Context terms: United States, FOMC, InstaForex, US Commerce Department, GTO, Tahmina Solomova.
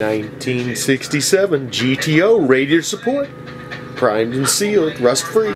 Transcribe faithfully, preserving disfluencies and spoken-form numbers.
nineteen sixty-seven G T O radiator support, primed and sealed, rust free.